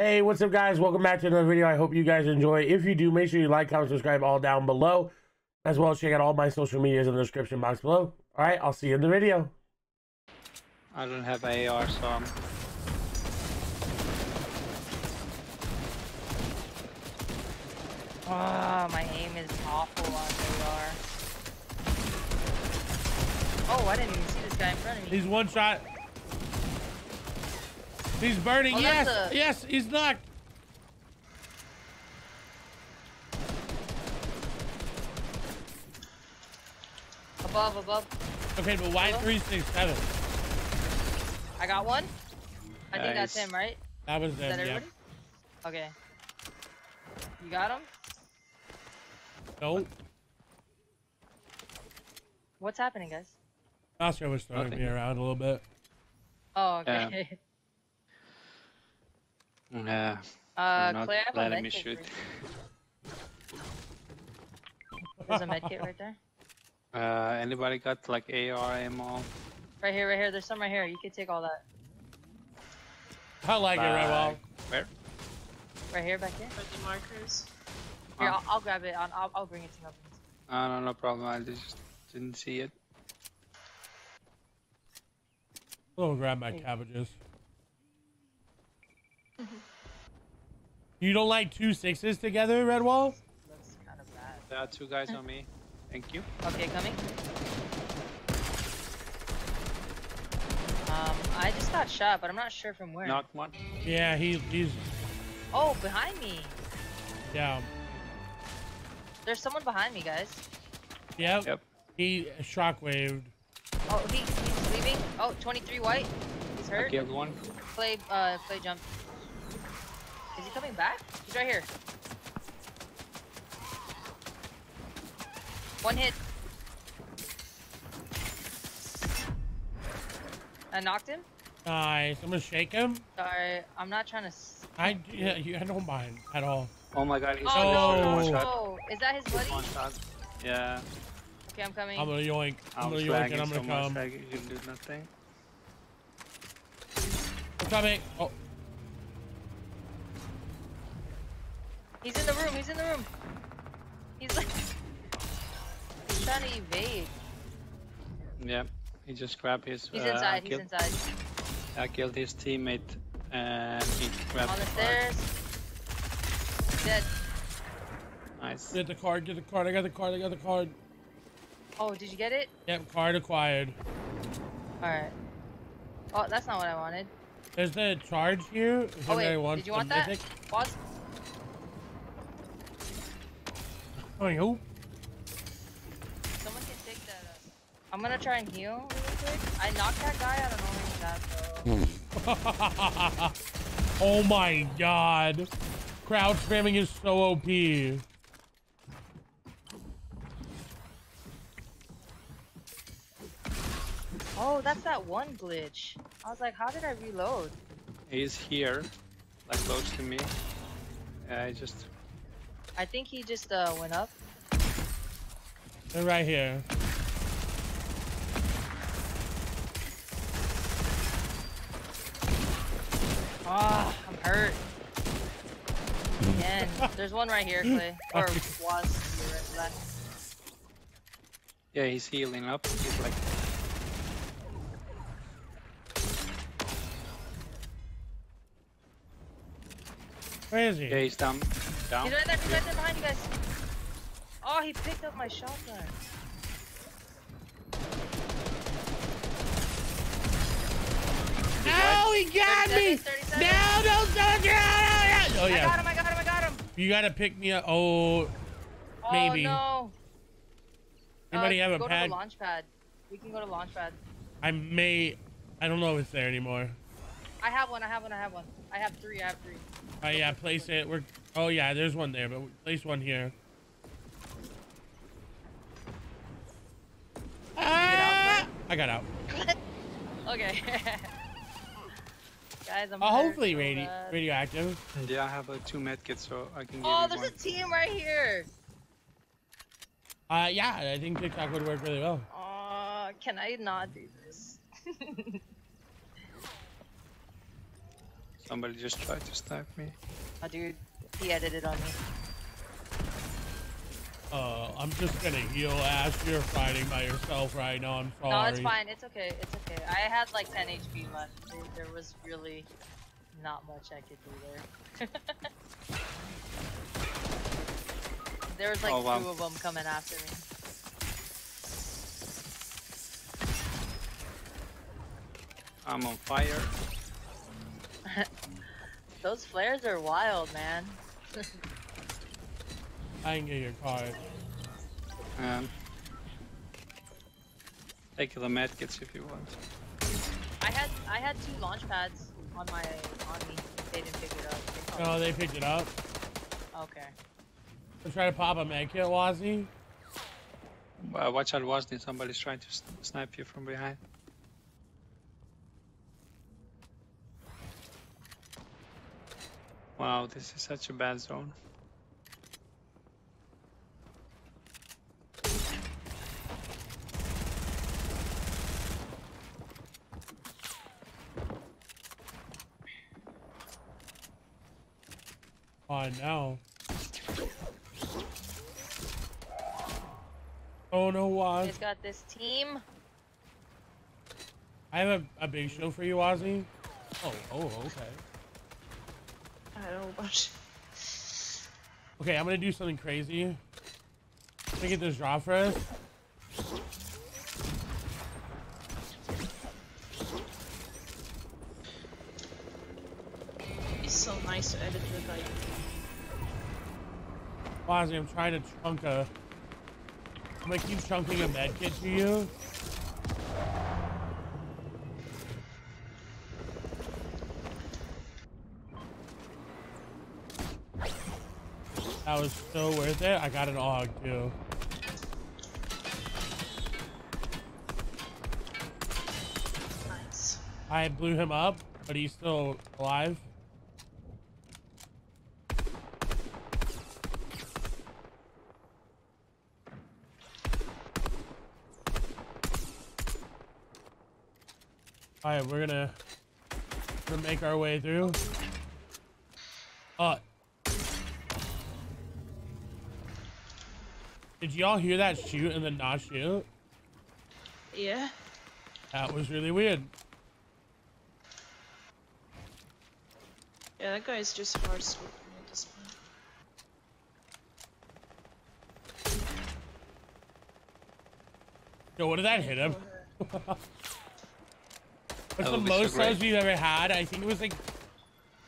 Hey, what's up guys? Welcome back to another video. I hope you guys enjoy. If you do, make sure you like, comment, subscribe, all down below, as well as check out all my social medias in the description box below. All right, I'll see you in the video. I don't have AR, so I'm... Oh, my aim is awful on AR. Oh, I didn't even see this guy in front of me. He's one shot. He's burning, oh, yes, yes, he's knocked. Above, above. Okay, but why 367? I got one. I think that's him, right? That was him, yeah. Okay. You got him? Nope. What's happening, guys? Oscar was throwing me around a little bit. Oh, okay. Yeah. Yeah, not Claire, letting me shoot. There's a medkit right there. Anybody got like AR ammo? Right here, right here. There's some right here. You can take all that. I like it, right wall. Where? Right here, back here. With the markers. Here, I'll grab it. I'll bring it to nothing. No, no problem. I just didn't see it. I'll grab my cabbages. You don't like 2 6s together, Redwall? That's kind of bad. There are two guys on me. Thank you. Okay, coming. I just got shot, but I'm not sure from where. Knocked one. Yeah, he's. Oh, behind me. Down. There's someone behind me, guys. Yep. Yep. He shockwaved. Oh, he's leaving. Oh, 23 white. He's hurt. I killed one. Play jump. Is he coming back? He's right here. One hit. I knocked him. Nice. I'm gonna shake him. Sorry, I'm not trying to. I don't mind at all. Oh my god. He's no. Is that his buddy? Yeah. Okay, I'm coming. I'm gonna yoink. I'm gonna yoink and I'm gonna come. You can do nothing. I'm coming. Oh. He's in the room, he's in the room. He's like... He's trying to evade. Yeah, he just grabbed his... He's inside, he's inside. I killed his teammate and he grabbed the stairs. Dead. Nice. Get the card, get the card. I got the card, I got the card. Oh, did you get it? Yep, card acquired. Alright. Oh, that's not what I wanted. There's the charge here. Oh wait, did you want that? Pause. Oh, yo. Someone can take that up. I'm gonna try and heal really quick. I knocked that guy, I don't know where he's at though. Oh my god. Crowd spamming is so OP. Oh, that's that one glitch. I was like, how did I reload? He's here. Like close to me. Yeah, I think he just went up. They're right here. Ah, oh, I'm hurt. Again, there's one right here, Clay. Or was right left. Yeah, he's healing up. He's like. Where is he? Yeah, he's down. He's right there, behind you guys. Oh, he picked up my shotgun. Ow, he got me! 37. No, don't get out! Oh, yeah. I got him, I got him, I got him! You gotta pick me up. Oh, maybe. Oh, no. Anybody have a pad? Go to the launch pad. We can go to launch pad. I don't know if it's there anymore. I have one, I have one, I have one. I have three. Oh yeah, place it. Oh yeah, there's one there, but place one here. Ah! I got out. Okay. Guys, I'm hopefully radioactive. Yeah, I have 2 medkits, so I can. Oh, there's a team right here. Yeah, I think TikTok would work really well. Can I not do this? Somebody just tried to snipe me. Oh, dude, he edited on me. I'm just gonna heal, Ash. You're fighting by yourself right now. I'm sorry. No, it's fine. It's okay. It's okay. I had like 10 HP left. There was really not much I could do there. There was like two of them coming after me. I'm on fire. Those flares are wild, man. I can get your card. Take the medkits if you want. I had two launch pads on me. They didn't pick it up. No, they picked it up. Okay. I'm trying to pop a medkit, Wazzy. Watch out, Wazzy. Somebody's trying to snipe you from behind. Wow, this is such a bad zone. Now. Oh no, Waz. He's got this team. I have a big show for you, Wazzy. Oh, okay. I don't watch. Okay, I'm gonna do something crazy. I'm gonna get this drop for us. It's so nice to edit the guy. Wazzy, I'm trying to chunk a... I'm gonna keep chunking a medkit to you. That was so worth it. I got an AUG too. Nice. I blew him up, but he's still alive. All right, we're gonna make our way through. Did y'all hear that shoot and then not shoot? Yeah. That was really weird. Yeah, that guy's just hard swooping at this point. Yo, what did that hit him? What's the most subs we've ever had? I think it was like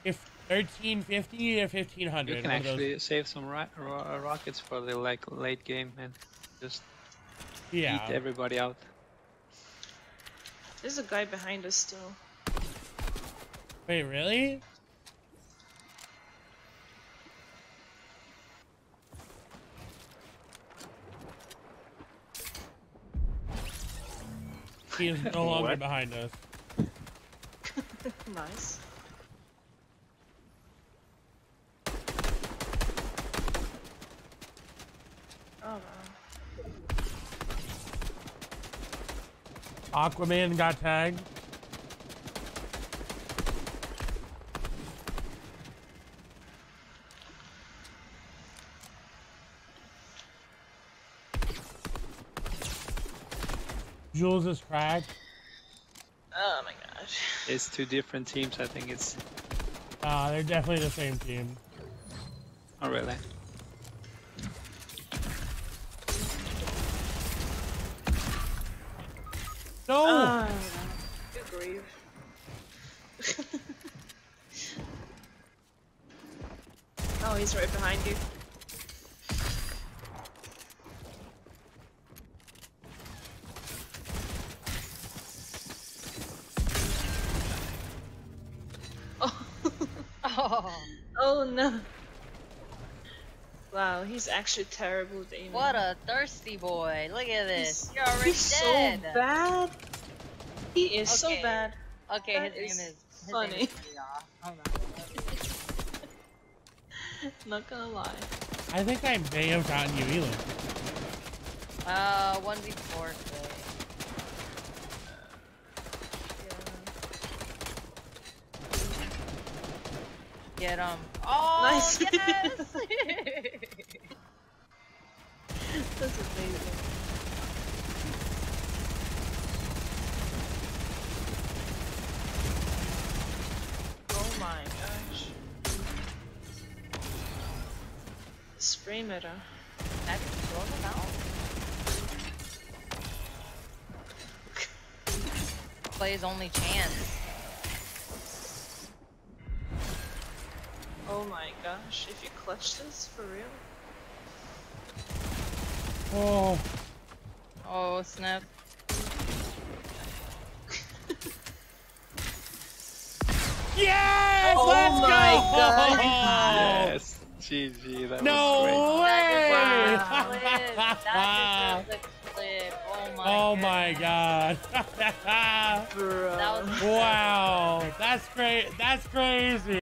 if 1350 or 1500. You can actually save some rockets for the like late game and just eat everybody out. There's a guy behind us still. Wait, really? He is no longer behind us. Nice. Oh, wow. Aquaman got tagged. Jules is cracked. Oh my gosh. It's two different teams, I think it's... they're definitely the same team. Oh, really? No! Good grief. Oh, he's right behind you. No. Wow, he's actually terrible with aiming. What a thirsty boy. Look at this. You're already dead. He's so bad. He is so bad. Okay, that his name is funny. Not gonna lie. I think I may have gotten you, Elon. 1v4. get him. Oh, nice. Yes! That's amazing. Oh my gosh. Spray meta. I can throw them out. Play's only chance. Oh my gosh, if you clutch this, for real? Oh. Oh, snap. Yes! Oh, let's go! God. Yes! GG, that was great. No way! That deserves a clip. Oh my god. That was wow, that's great. That's crazy.